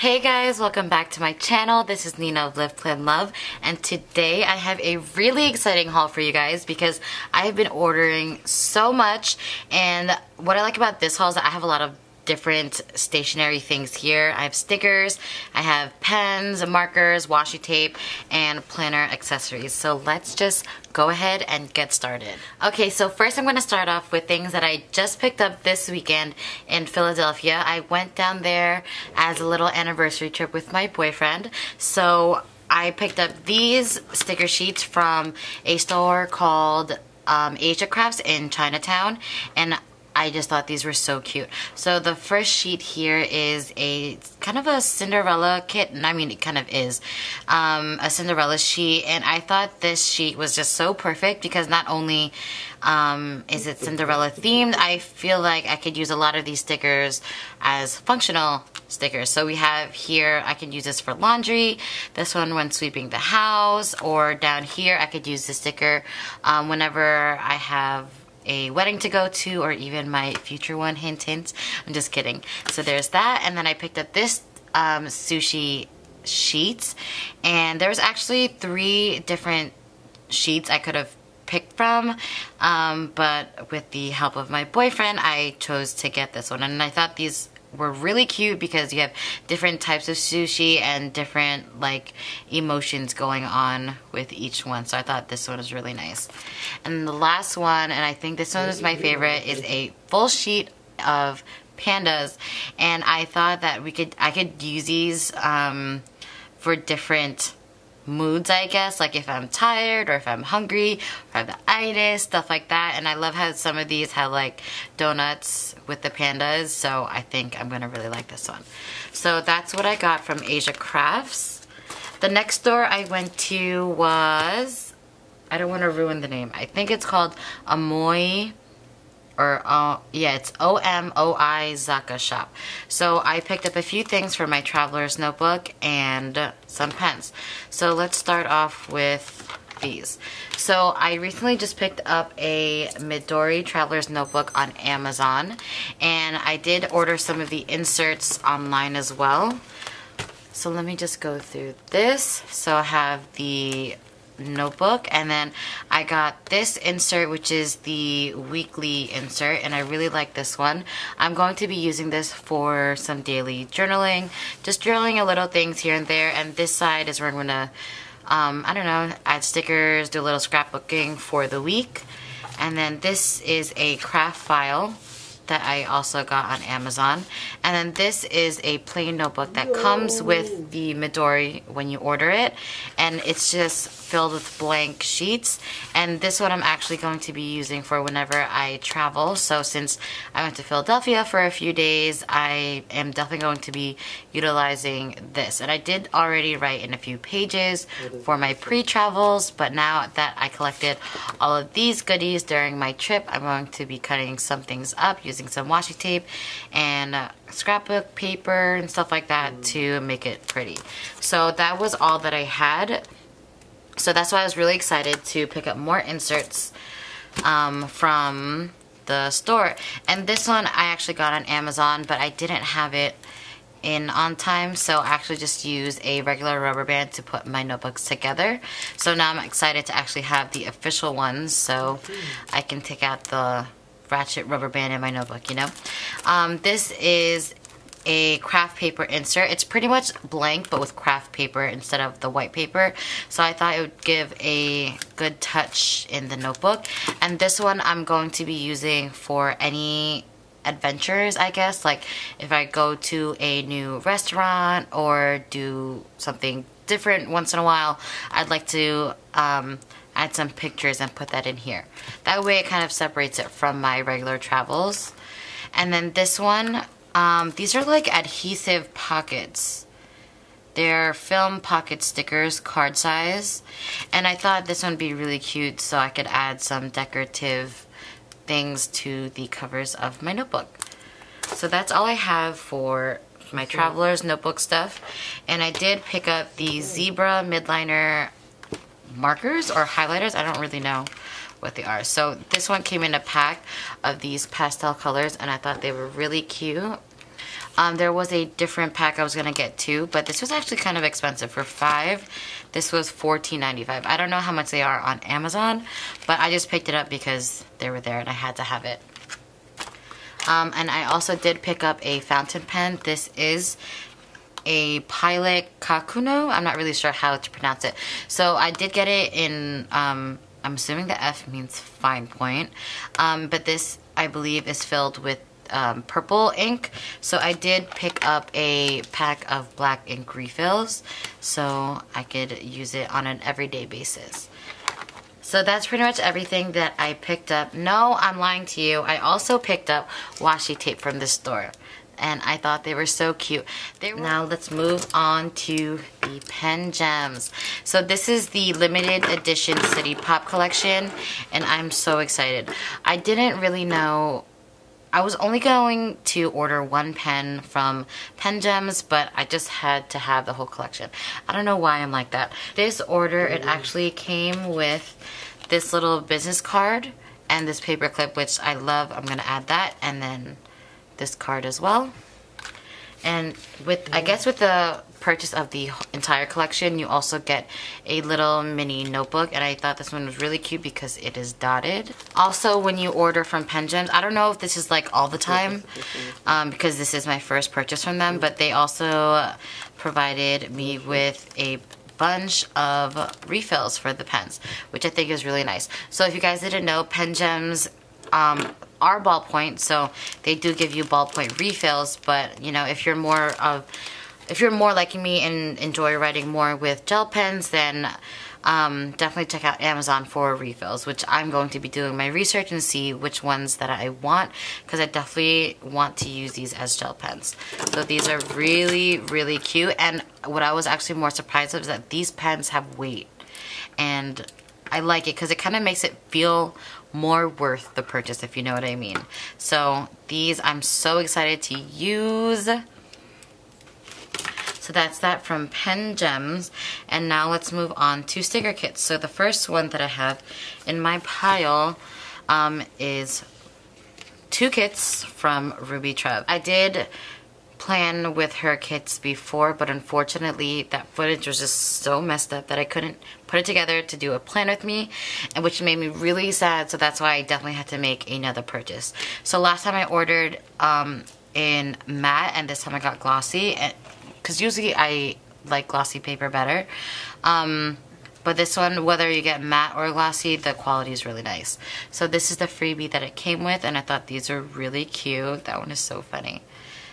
Hey guys, welcome back to my channel. This is Nina of Live, Plan, Love, and today I have a really exciting haul for you guys because I have been ordering so much, and what I like about this haul is that I have a lot of different stationery things here. I have stickers, I have pens, markers, washi tape, and planner accessories. So let's just go ahead and get started. Okay, so first I'm gonna start off with things that I just picked up this weekend in Philadelphia. I went down there as a little anniversary trip with my boyfriend. So I picked up these sticker sheets from a store called Asia Crafts in Chinatown, and I just thought these were so cute. So the first sheet here is a kind of a Cinderella kit. I mean, it kind of is a Cinderella sheet, and I thought this sheet was just so perfect because not only is it Cinderella themed, I feel like I could use a lot of these stickers as functional stickers. So we have here, I can use this for laundry, this one when sweeping the house, or down here I could use this sticker whenever I have a wedding to go to, or even my future one, hint hint. I'm just kidding. So there's that, and then I picked up this sushi sheets, and there's actually three different sheets I could have picked from, but with the help of my boyfriend I chose to get this one, and I thought these were really cute because you have different types of sushi and different like emotions going on with each one. So I thought this one was really nice. And the last one, and I think this one is my favorite, is a full sheet of pandas, and I thought that I could use these for different moods, I guess, like if I'm tired or if I'm hungry or I have the itis, stuff like that. And I love how some of these have like donuts with the pandas, so I think I'm gonna really like this one. So that's what I got from Asia Crafts. The next store I went to was, I don't want to ruin the name, I think it's called Amoy, or yeah, it's Omoi Zakka Shop. So I picked up a few things for my traveler's notebook and some pens. So let's start off with these. So I recently just picked up a Midori traveler's notebook on Amazon, and I did order some of the inserts online as well. So let me just go through this. So I have the notebook, and then I got this insert, which is the weekly insert, and I really like this one. I'm going to be using this for some daily journaling, just journaling a little things here and there, and this side is where I'm gonna I don't know, add stickers, do a little scrapbooking for the week. And then this is a craft file that I also got on Amazon. And then this is a plain notebook that comes with the Midori when you order it, and it's just filled with blank sheets. And this one I'm actually going to be using for whenever I travel. So since I went to Philadelphia for a few days, I am definitely going to be utilizing this. And I did already write in a few pages for my pre-travels, but now that I collected all of these goodies during my trip, I'm going to be cutting some things up using some washi tape and scrapbook paper and stuff like that to make it pretty. So that was all that I had. So that's why I was really excited to pick up more inserts from the store. And this one I actually got on Amazon, but I didn't have it in on time, so I actually just used a regular rubber band to put my notebooks together. So now I'm excited to actually have the official ones, so I can take out the ratchet rubber band in my notebook, you know. This is a craft paper insert. It's pretty much blank but with craft paper instead of the white paper, so I thought it would give a good touch in the notebook. And this one I'm going to be using for any adventures, I guess, like if I go to a new restaurant or do something different once in a while, I'd like to add some pictures and put that in here. That way it kind of separates it from my regular travels. And then this one, these are like adhesive pockets. They're film pocket stickers, card size, and I thought this one would be really cute so I could add some decorative things to the covers of my notebook. So that's all I have for my traveler's notebook stuff. And I did pick up the Zebra Midliner markers or highlighters, I don't really know what they are. So this one came in a pack of these pastel colors, and I thought they were really cute. There was a different pack I was going to get too, but this was actually kind of expensive. For 5, this was $14.95. I don't know how much they are on Amazon, but I just picked it up because they were there and I had to have it. And I also did pick up a fountain pen. This is a Pilot Kakuno. I'm not really sure how to pronounce it. So I did get it in, I'm assuming the F means fine point. But this, I believe, is filled with purple ink. So I did pick up a pack of black ink refills so I could use it on an everyday basis. So that's pretty much everything that I picked up. No, I'm lying to you. I also picked up washi tape from the store, and I thought they were so cute. Now let's move on to the Pen Gems. So this is the limited edition City Pop collection, and I'm so excited. I didn't really know, I was only going to order one pen from Pen Gems, but I just had to have the whole collection. I don't know why I'm like that. This order, it actually came with this little business card and this paper clip, which I love. I'm gonna add that, and then this card as well. And with, I guess with the purchase of the entire collection, you also get a little mini notebook, and I thought this one was really cute because it is dotted. Also, when you order from Pen Gems, I don't know if this is like all the time, because this is my first purchase from them, but they also provided me with a bunch of refills for the pens, which I think is really nice. So if you guys didn't know, Pen Gems are ballpoint, so they do give you ballpoint refills, but you know, if you're more of, if you're more like me and enjoy writing more with gel pens, then definitely check out Amazon for refills, which I'm going to be doing my research and see which ones that I want, because I definitely want to use these as gel pens. So these are really, really cute, and what I was actually more surprised of is that these pens have weight, and I like it because it kind of makes it feel more worth the purchase, if you know what I mean. So these, I'm so excited to use. So that's that from Pen Gems, and now let's move on to sticker kits. So the first one that I have in my pile is 2 kits from Ruby Trev. I did plan with her kits before, but unfortunately that footage was just so messed up that I couldn't put it together to do a plan with me, and which made me really sad. So that's why I definitely had to make another purchase. So last time I ordered in matte, and this time I got glossy, because usually I like glossy paper better, but this one, whether you get matte or glossy, the quality is really nice. So this is the freebie that it came with, and I thought these are really cute. That one is so funny.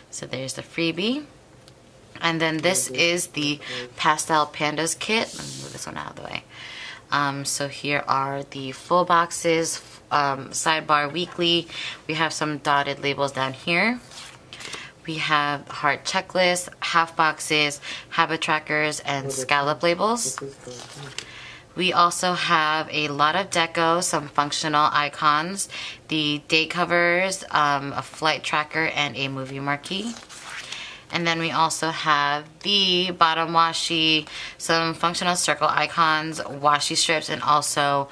So there's the freebie. And then this is the Pastel Pandas kit. Let me move this one out of the way. So here are the full boxes, sidebar weekly. We have some dotted labels down here. We have heart checklists, half boxes, habit trackers, and scallop labels. We also have a lot of deco, some functional icons, the day covers, a flight tracker, and a movie marquee. And then we also have the bottom washi, some functional circle icons, washi strips, and also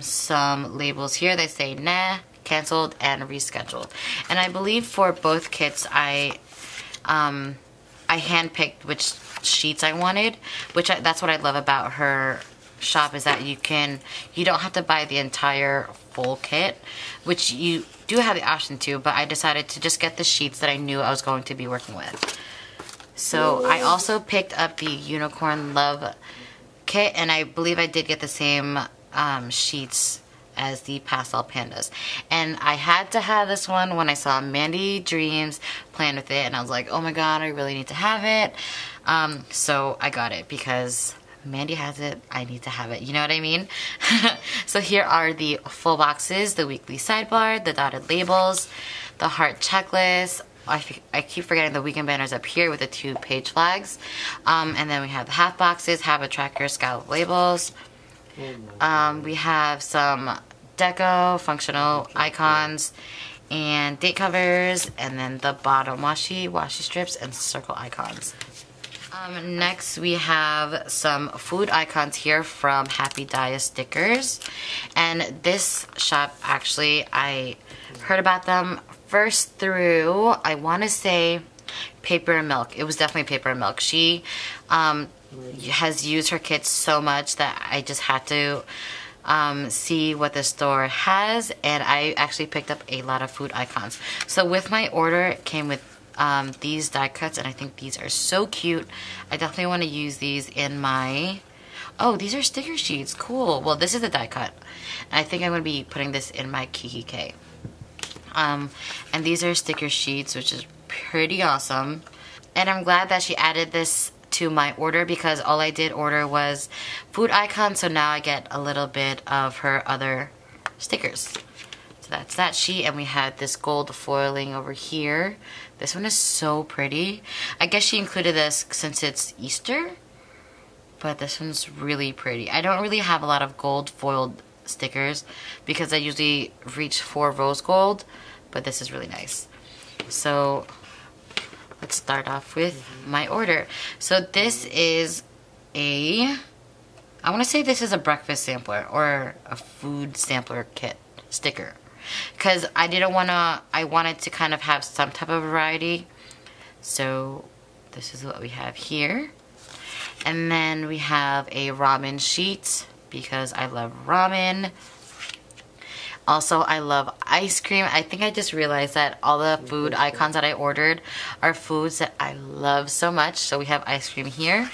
some labels here. They say nah, canceled, and rescheduled. And I believe for both kits, I handpicked which sheets I wanted, which that's what I love about her shop, is that you don't have to buy the entire full kit, which you do have the option to, but I decided to just get the sheets that I knew I was going to be working with. So I also picked up the Unicorn Love kit, and I believe I did get the same sheets as the Pastel Pandas, and I had to have this one when I saw Mandy Dreams playing with it, and I was like, oh my god, I really need to have it. So I got it because Mandy has it, I need to have it, you know what I mean? So here are the full boxes, the weekly sidebar, the dotted labels, the heart checklist. I keep forgetting the weekend banners up here with the 2 page flags. And then we have the half boxes, habit tracker, scallop labels. We have some deco, functional icons, and date covers, and then the bottom washi, washi strips, and circle icons. Next we have some food icons here from Happy Daya Stickers, and this shop, actually I heard about them first through, I want to say Paper and Milk. It was definitely Paper and Milk. She has used her kits so much that I just had to see what the store has, and I actually picked up a lot of food icons. So with my order, it came with these die cuts, and I think these are so cute. I definitely want to use these in my... Oh, these are sticker sheets. Cool. Well, this is the die cut. I think I'm going to be putting this in my Kiki K. And these are sticker sheets, which is pretty awesome. And I'm glad that she added this to my order, because all I did order was food icons, so now I get a little bit of her other stickers. So that's that sheet, and we had this gold foiling over here. This one is so pretty. I guess she included this since it's Easter, but this one's really pretty. I don't really have a lot of gold foiled stickers because I usually reach for rose gold, but this is really nice. So let's start off with my order. So this is a, I want to say this is a breakfast sampler or a food sampler kit sticker, because I didn't want to, I wanted to kind of have some type of variety. So this is what we have here. And then we have a ramen sheet because I love ramen. Also, I love ice cream. I think I just realized that all the food icons that I ordered are foods that I love so much. So we have ice cream here.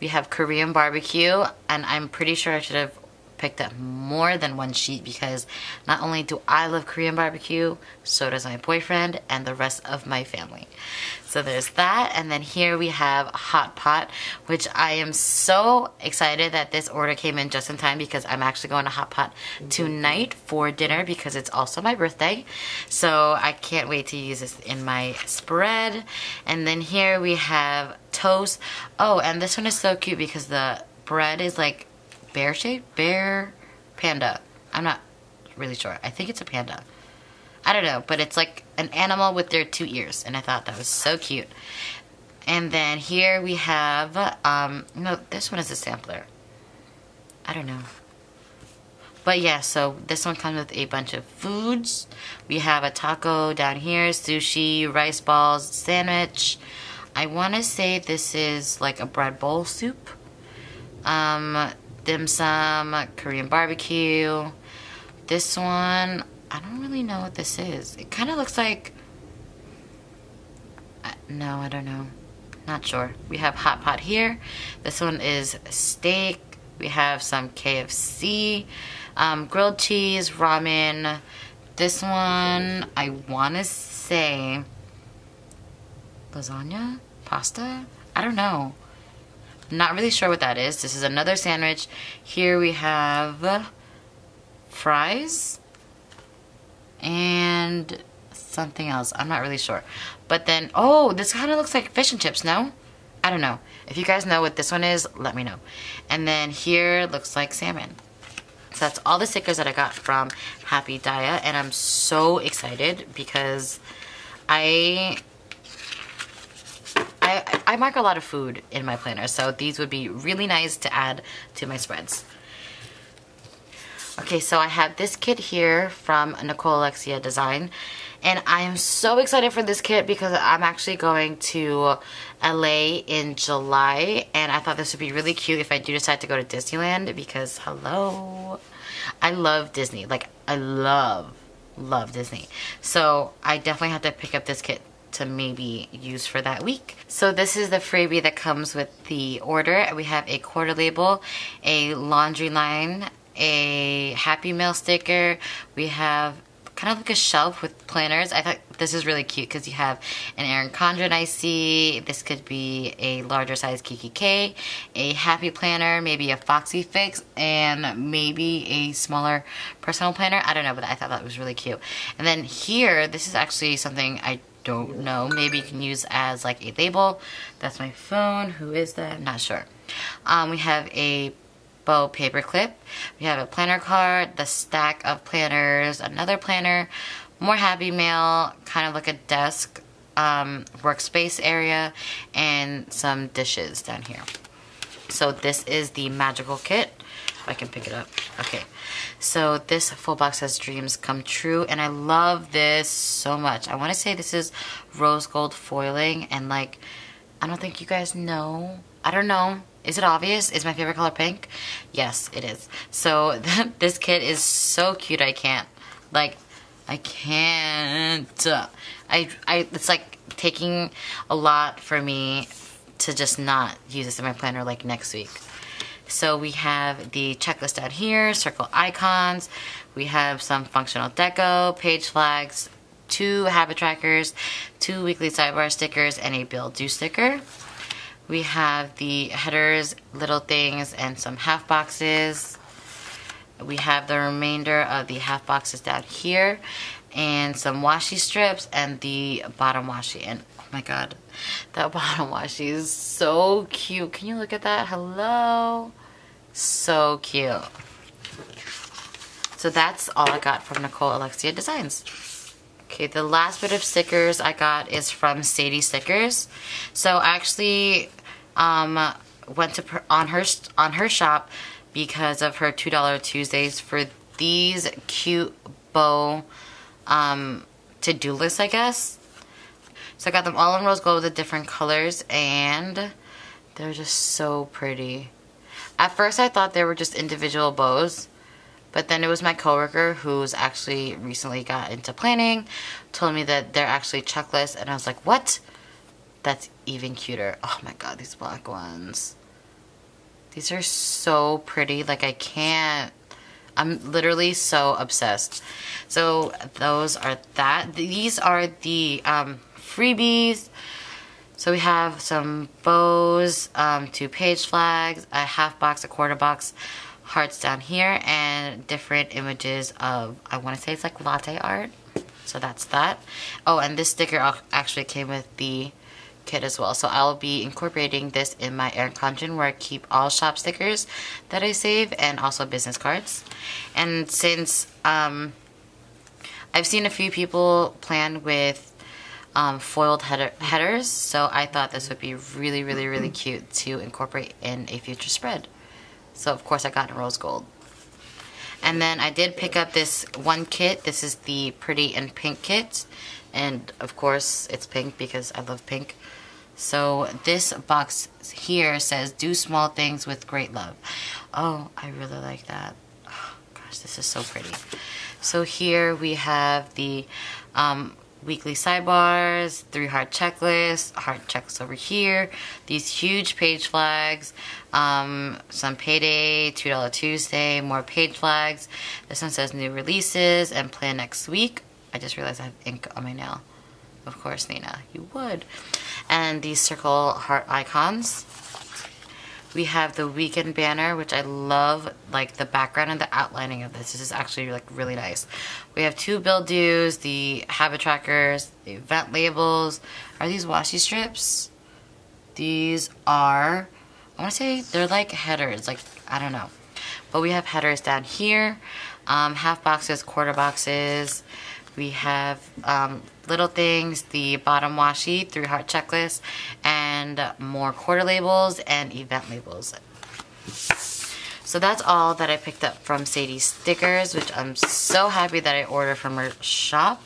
We have Korean barbecue, and I'm pretty sure I should have picked up more than one sheet, because not only do I love Korean barbecue, so does my boyfriend and the rest of my family. So there's that, and then here we have hot pot, which I am so excited that this order came in just in time, because I'm actually going to hot pot tonight for dinner, because it's also my birthday, so I can't wait to use this in my spread. And then here we have toast. Oh, and this one is so cute because the bread is like bear shaped, bear, panda. I'm not really sure. I think it's a panda. I don't know, but it's like an animal with their two ears, and I thought that was so cute. And then here we have, no, this one is a sampler. I don't know. But yeah, so this one comes with a bunch of foods. We have a taco down here, sushi, rice balls, sandwich. I want to say this is like a bread bowl soup. Dim sum, Korean barbecue. This one, I don't really know what this is. It kind of looks like, no, I don't know. Not sure. We have hot pot here. This one is steak. We have some KFC, grilled cheese, ramen. This one, I want to say lasagna, pasta? I don't know. Not really sure what that is. This is another sandwich. Here we have fries and something else. I'm not really sure. But then, oh, this kind of looks like fish and chips, no? I don't know. If you guys know what this one is, let me know. And then here looks like salmon. So that's all the stickers that I got from Happy Daya, and I'm so excited because I mark a lot of food in my planner, so these would be really nice to add to my spreads. Okay, so I have this kit here from Nicole Alexia Design, and I am so excited for this kit because I'm actually going to LA in July, and I thought this would be really cute if I do decide to go to Disneyland, because hello, I love Disney. Like, I love Disney. So I definitely have to pick up this kit to maybe use for that week. So this is the freebie that comes with the order. We have a quarter label, a laundry line, a Happy Meal sticker. We have kind of like a shelf with planners. I thought this is really cute because you have an Erin Condren IC. This could be a larger size Kiki K, a Happy planner, maybe a Foxy Fix, and maybe a smaller personal planner. I don't know, but I thought that was really cute. And then here, this is actually something I don't know, maybe you can use as like a label. That's my phone. Who is that? I'm not sure. We have a bow paper clip, we have a planner card, the stack of planners, another planner, more Happy Mail, kind of like a desk workspace area, and some dishes down here. So this is the magical kit. if I can pick it up. Okay, so this full box has Dreams Come True, and I love this so much. I want to say this is rose gold foiling, and like, I don't think you guys know. I don't know. Is it obvious? Is my favorite color pink? Yes, it is. So this kit is so cute. I can't. Like, I can't. It's like taking a lot for me to just not use this in my planner like next week. So we have the checklist down here, circle icons. We have some functional deco, page flags, 2 habit trackers, 2 weekly sidebar stickers, and a build do sticker. We have the headers, little things, and some half boxes. We have the remainder of the half boxes down here, and some washi strips, and the bottom washi. And oh my god, that bottom washi is so cute. Can you look at that? Hello? So cute. So that's all I got from Nicole Alexia Designs. Okay, the last bit of stickers I got is from Sadie Stickers. So I actually went to on her shop because of her $2 Tuesdays for these cute bow to-do lists, I guess. So I got them all in rose gold with the different colors, and they're just so pretty. At first I thought they were just individual bows, but then it was my coworker who's actually recently got into planning, told me that they're actually checklists, and I was like, what? That's even cuter. Oh my god, these black ones. These are so pretty. Like, I can't. I'm literally so obsessed. So those are that. These are the freebies. So we have some bows, 2 page flags, a half box, a quarter box, hearts down here, and different images of, I want to say it's like latte art. So that's that. Oh, and this sticker actually came with the kit as well. So I'll be incorporating this in my Erin Condren, where I keep all shop stickers that I save, and also business cards. And since I've seen a few people plan with foiled headers, so I thought this would be really, really, really cute to incorporate in a future spread. So of course I got in rose gold. And then I did pick up this one kit. This is the Pretty and Pink kit. And of course it's pink because I love pink. So this box here says, do small things with great love. Oh, I really like that. Oh, gosh, this is so pretty. So here we have the weekly sidebars, 3 heart checklists over here, these huge page flags, some payday, $2 Tuesday, more page flags. This one says new releases and plan next week. I just realized I have ink on my nail. Of course, Nina, you would. And these circle heart icons. We have the weekend banner, which I love, like the background and the outlining of this. This is actually like really nice. We have 2 build dues, the habit trackers, the event labels. Are these washi strips? These are, I want to say they're like headers, like I don't know. But we have headers down here, half boxes, quarter boxes. We have little things, the bottom washi, 3 heart checklists, and more quarter labels and event labels. So that's all that I picked up from Sadie Stickers, which I'm so happy that I ordered from her shop.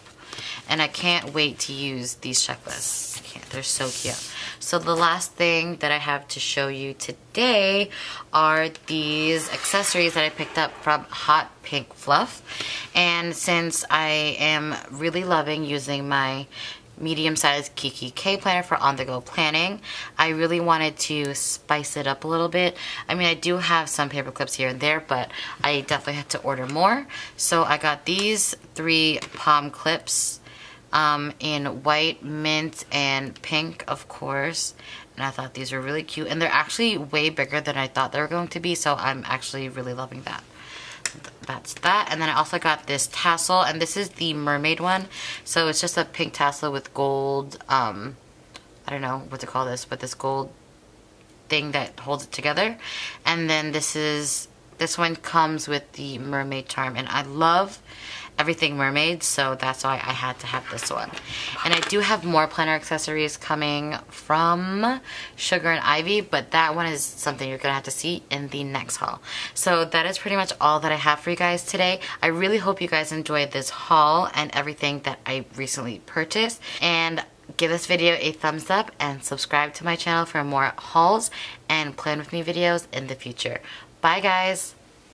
And I can't wait to use these checklists. I can't, they're so cute. So the last thing that I have to show you today are these accessories that I picked up from Hot Pink Fluff. And since I am really loving using my medium-sized Kiki K planner for on-the-go planning, I really wanted to spice it up a little bit. I mean, I do have some paper clips here and there, but I definitely had to order more. So I got these 3 palm clips in white, mint, and pink, of course. And I thought these were really cute. And they're actually way bigger than I thought they were going to be, so I'm actually really loving that. That's that. And then I also got this tassel, and this is the mermaid one. So it's just a pink tassel with gold, I don't know what to call this, but this gold thing that holds it together. And then this one comes with the mermaid charm, and I love everything mermaids, so that's why I had to have this one. And I do have more planner accessories coming from Sugar and Ivy, but that one is something you're gonna have to see in the next haul. So that is pretty much all that I have for you guys today. I really hope you guys enjoyed this haul and everything that I recently purchased, and give this video a thumbs up and subscribe to my channel for more hauls and plan with me videos in the future. Bye guys!